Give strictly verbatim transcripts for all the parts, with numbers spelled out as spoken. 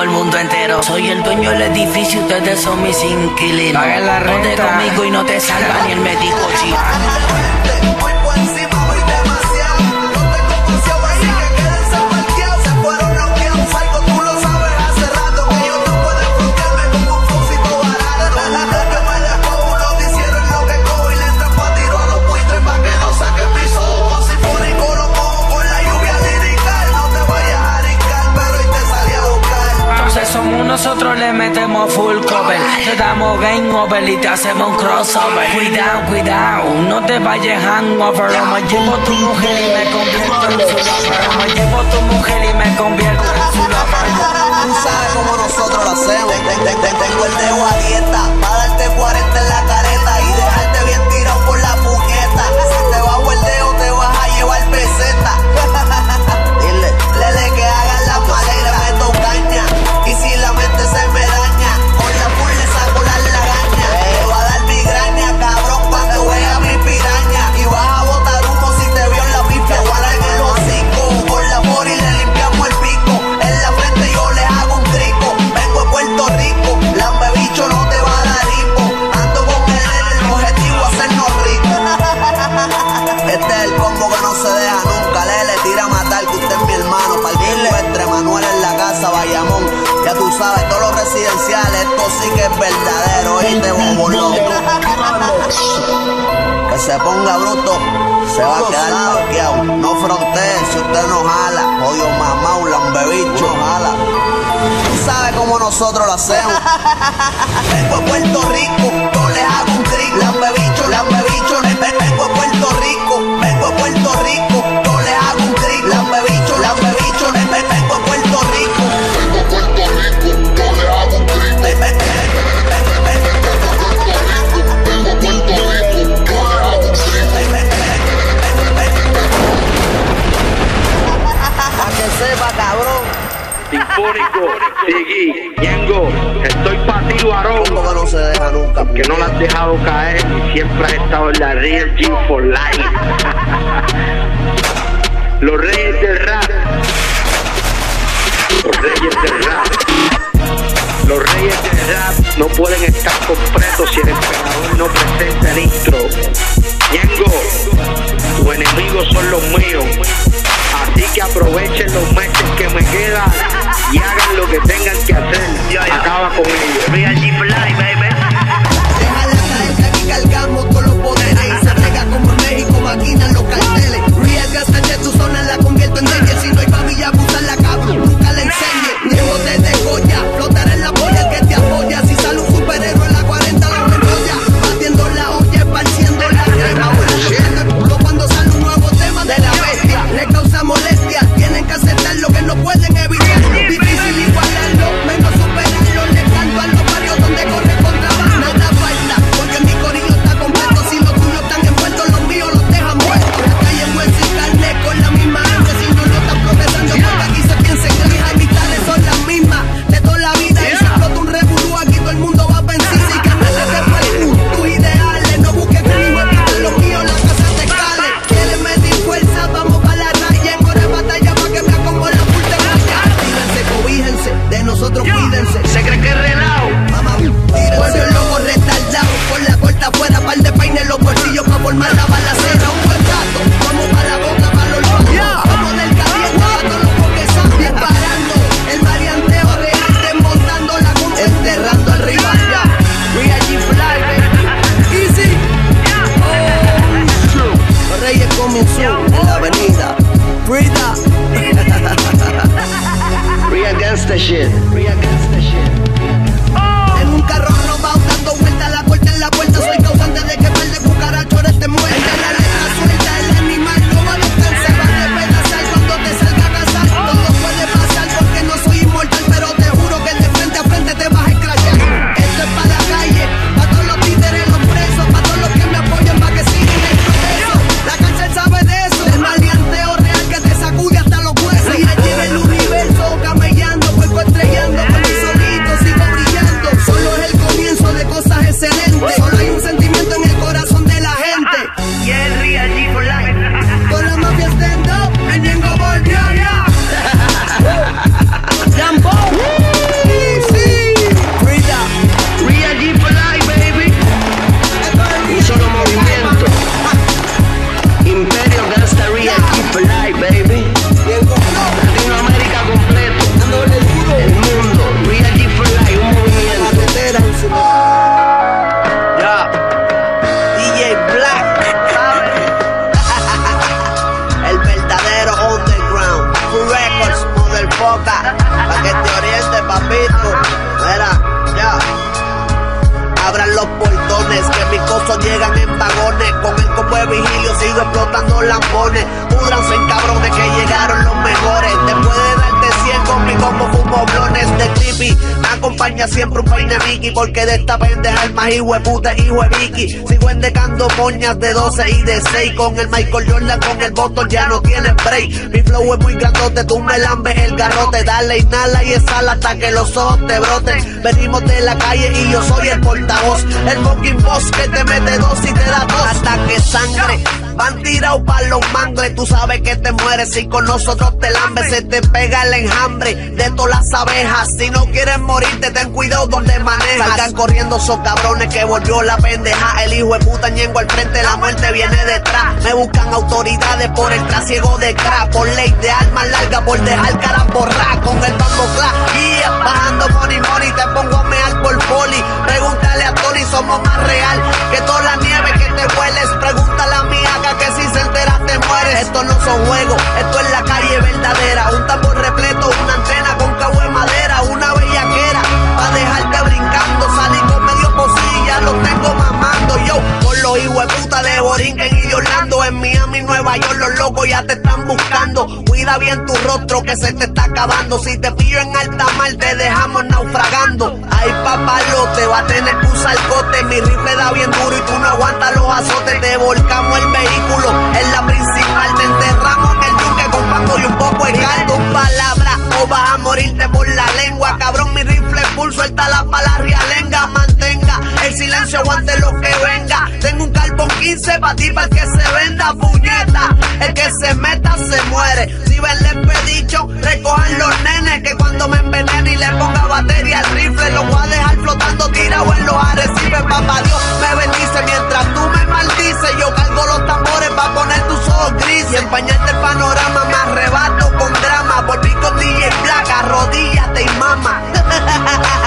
El mundo entero. Soy el dueño del edificio, ustedes son mis inquilinos. Paga la renta. Ponte conmigo y no te salva ni el médico chino. Nosotros le metemos full cover, te damos game over y te hacemos un crossover. Cuidado, cuidado, no te vayas hangover. O me llevo tu mujer y me convierto en su lover. O me llevo tu mujer y me convierto en su lover. Tú sabes cómo nosotros lo hacemos. Tengo el dedo a dieta, pa' darte cuarenta en la careta y dejarte bien tirado por la puñeta. Si te bajo el dedo te vas a llevar peseta. Dile, lele que hagan las malas y le meto caña. Y si la mente se me daña, con la pul le saco la lagaña. Te va a dar migraña, cabrón, cuando vea mi piraña. Y vas a botar humo si te veo en la pipa. Te guardan el hocico, con la mori le limpiamos el pico. En la frente yo les hago un trico. Vengo de Puerto Rico, lambe bicho no te va a dar hipo. Ando con él, el objetivo hacernos ricos. Este es el combo que no se deja nunca. Le le tira a matar, que usted es mi hermano. Partirle entre Manuel en la casa, Bayamón. Ya tú sabes, todos los residenciales, esto sí que es verdadero, y te bombolón. Que se ponga bruto, se va a quedar bloqueado. No fronteen si usted no jala. Odio mamá, un lambebicho, jala. Tú sabes cómo nosotros lo hacemos. Vengo de Puerto Rico, yo les hago un trick. Lambebicho, lambebicho, vengo de Puerto Rico. Vengo de Puerto Rico, yo les hago un trick. Lambebicho, lambebicho, vengo de Puerto Rico. Sepa, cabrón. Sinfónico, Siggy, Ñengo, estoy pa' ti, varón. Como que no se deja nunca. Que no la has dejado caer y siempre has estado en la Real G for life. Los reyes del rap. Los reyes del rap. Los reyes del rap no pueden estar completos si el emperador no presenta el intro. Ñengo, tus enemigos son los míos. Así que aprovechen los meses que me quedan y hagan lo que tengan que hacer. Yo, yo. Acaba con ellos. RealG for life, baby. Deja la gente, aquí cargamos todos los poderes. Y se rega como México, maquinan los carteles. Real gasta de tu zona, la convierto en leyes. Si no hay familia, puta la cabrón, nunca le enseñe. Llevo desde Goya, flotar en la polla que te apoya. Si sale un superhéroe en la cuarenta, la memoria. Batiendo la olla, esparciendo la crema. Bueno, cuando sale un nuevo tema de la bestia, le causa molestia, tienen que aceptar lo que no pueden evitar. Difícil igualarlo, menos superarlo, le canto a los barrios donde corre contrabando. Nada falta, porque mi corillo está completo. Si los tuyos están envueltos, los míos los dejan muertos. La calle muerta sin carne, con la misma hambre. Si no lo están protestando, porque aquí se piensa que mis amistades son las mismas de toda la vida. Y se explota un revolú, aquí todo el mundo va a pensar. Si ganas de repartir tus ideales, no busques conmigo, quitar los míos, la casa te cale. Quieren medir fuerza, vamos para la raya. En hora de batalla, pa' que me acomoda la puta raya. Tírense, cobíjense, de nosotros cuídense. Se cree que es relao. Mamá, tírense. Los locos retardados, con la puerta afuera, par de peines en los bolsillos pa' formar la balacera. Un buen gato, vamos para la boca, para los locos. Vamos del caliente, pa' todos los coquesados. Disparando, el marianteo real, desmontando la cumbre, enterrando al rival. RealG for life, baby. Easy. Oh. Los reyes comenzó en la avenida. Breathe up. Real gangsta shit. Real gangsta shit. Oh. En un carro robado dando vueltas, la puerta en la puerta. Soy causante de que par de cucarachos te muerden. La letra suelta, el animal no va. serio, gangsta real keep alive, baby. Latinoamérica completo, el mundo, real keep alive, un movimiento. Ya, D J Black, ¿sabes? El verdadero underground, Full Records, Mother Poca, pa' que te oriente, papito. Los portones, que mis cosos llegan en vagones. Con el combo de vigilio sigo explotando lambones. Pudranse en cabrones que llegaron los mejores. Después de darte cien con mi combo fumo blones de creepy. Me acompaña siempre un paine Mickey, porque de esta pendeja el más hijo de puta, hijo de Vicky. Sigo endecando moñas de doce y de seis. Con el Michael Jordan, con el botón ya no tiene break. Mi flow es muy grandote, tú me lambes el garrote. Dale, inhala y exhala hasta que los ojos te broten. Venimos de la calle y yo soy el portavoz. El fucking boss que te mete dos y te da dos hasta que sangre. Van tirado pa' los mangles. Tú sabes que te mueres si con nosotros te lambes. Se te pega el enjambre de todas las abejas. Si no quieres morirte, ten cuidado donde manejas. Salgan corriendo esos cabrones que volvió la pendeja. El hijo de puta Ñengo al frente, la muerte viene detrás. Me buscan autoridades por el trasiego de crack. Por ley de armas largas, por dejar caras borradas. Con el bando clap, yeah, bajando money money. Te pongo a mear por poli. Pregúntale a Tony, somos más real que toda la nieve que te hueles. Pregúntale a mi haga que si se entera te mueres. Esto no son juegos, esto es la calle verdadera. Un tambor repleto, una antena con cabo de madera. Una bellaquera pa' dejarte brincando. Salí con medio pocilla, los tengo mamando. Yo, con los hijueputas de Borinquen y de Orlando. En Miami, Nueva York, los locos ya te están buscando. Cuida bien tu rostro que se te está acabando. Si te pillo en alta mar, te dejamos naufragando. Ay, papalote, va a tener que usar cote. Mi rifle da bien duro y tú no aguantas los azotes. Te volcamos el vehículo en la principal. Te enterramos en el yunque con paco y un poco de caldo. Palabras o vas a morirte por la lengua. Cabrón, mi rifle es full, suelta la pala rialenga. Mantenga el silencio, aguante lo que venga. Tengo un carbón quince pa' ti, pa' el que se venda, puñeta. El que se meta se muere. Si ven les pedicho, recojan los nenes. Que cuando me envenene y le ponga batería al rifle, lo voy a dejar flotando tirado en los arrecifes. Papá Dios me bendice mientras tú me maldices. Yo cargo los tambores pa' poner tus ojos grises y empañarte el panorama. Me arrebato con drama. Volví con D J Black, arrodíllate y mama.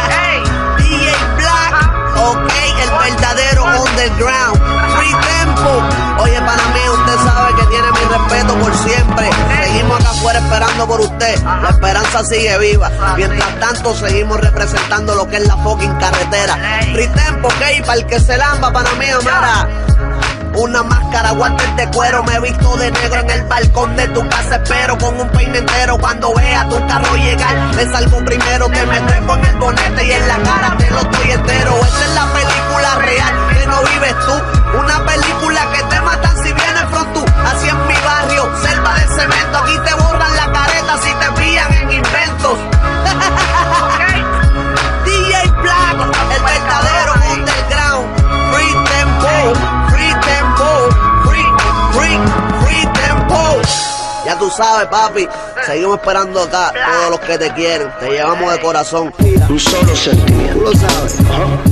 Hey, D J Black, ok, el verdadero underground. Free tempo. Oye, para mí, usted sabe que tiene mi respeto por siempre. Seguimos acá afuera esperando por usted. La esperanza sigue viva. Mientras tanto, seguimos representando lo que es la fucking carretera. Free tempo, ok, para el que se lamba, para mí, amara. Una máscara, guantes de cuero. Me he visto de negro en el balcón de tu casa. Espero con un peine entero. Cuando vea tu carro llegar, te salgo primero. Te me trepo en el bonete y en la cara te lo doy entero. Esa es la película real que no vives tú. Una película que te matan si vienes from tú. Así es mi barrio, selva de cemento. Aquí te borran la careta si te pillan en inventos. D J Black, el verdadero underground. Free tempo. Ya tú sabes, papi, seguimos esperando acá. Todos los que te quieren, te llevamos de corazón. Un solo sentimiento, tú lo sabes. Ajá.